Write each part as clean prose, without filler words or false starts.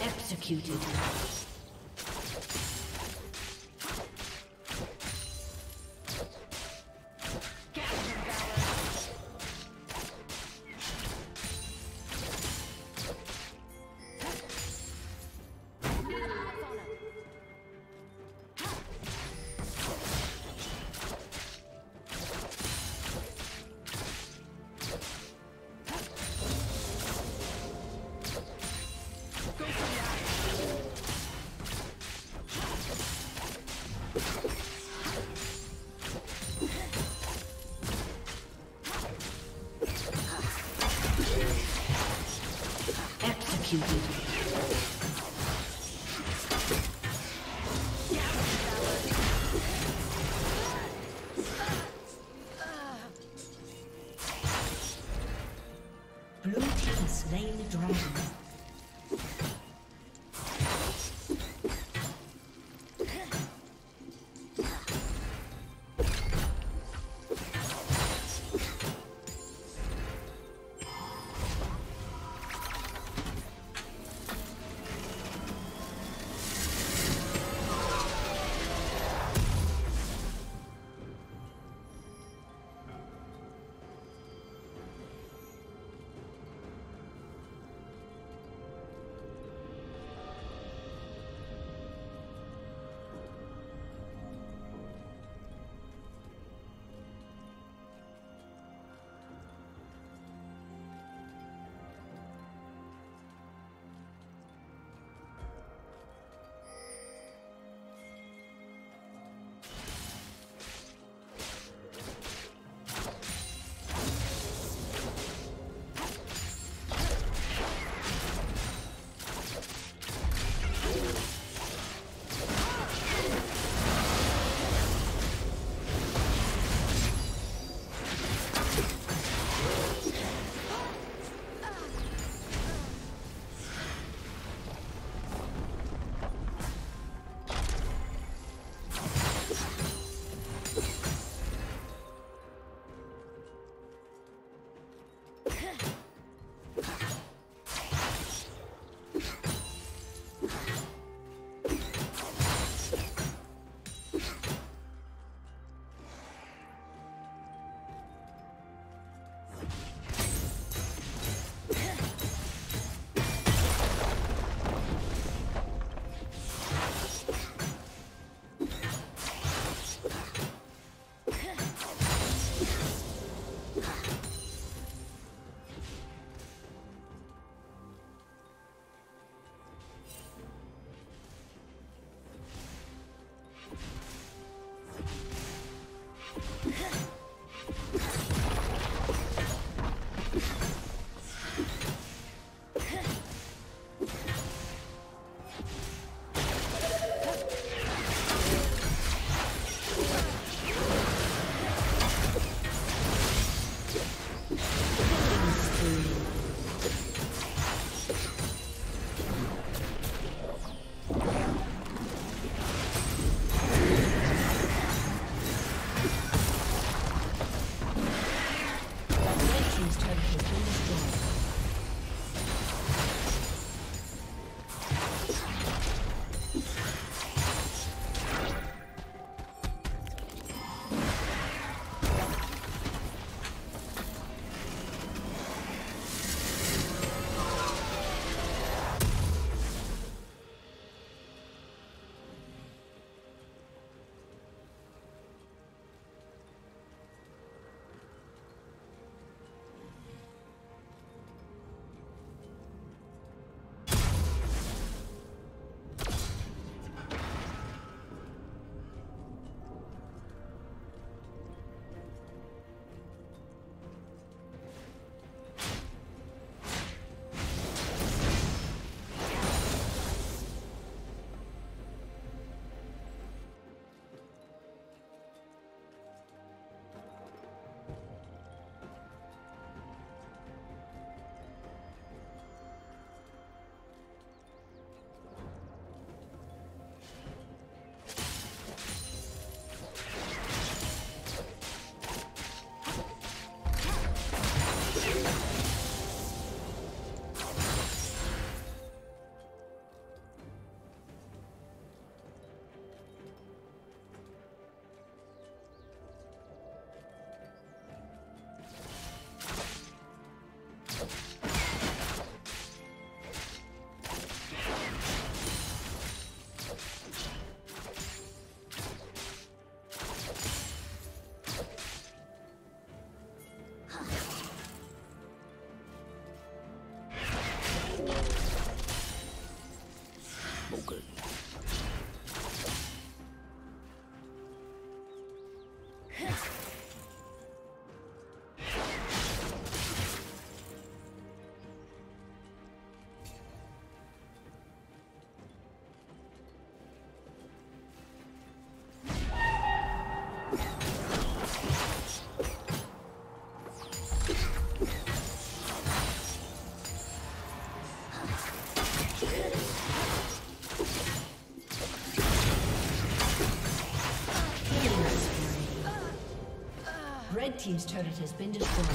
Executed. Blue team slain the dragon. Red team's turret has been destroyed.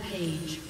Rampage.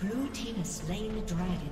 Blue team has slain the dragon.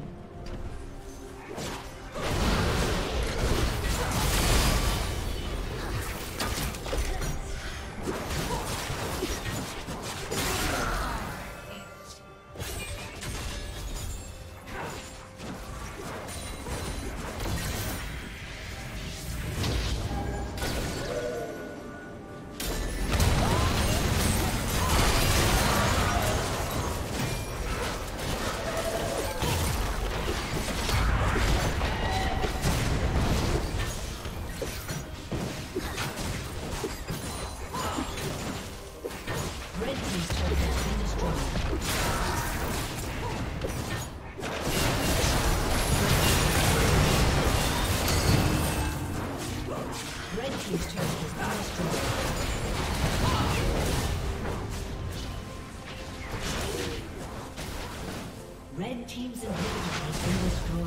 Team's inhibitor has been destroyed.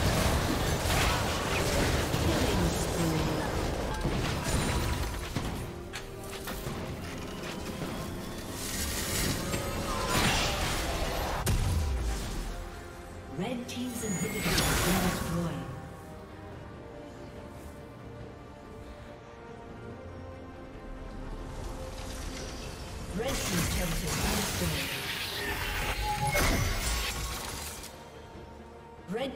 Killing spree. Red